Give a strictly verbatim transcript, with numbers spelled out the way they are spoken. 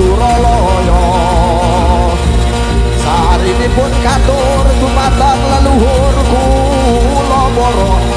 Suroloyo sarinipun katur tumatang leluhur kula para